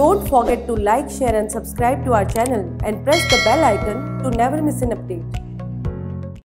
Don't forget to like, share and subscribe to our channel and press the bell icon to never miss an update.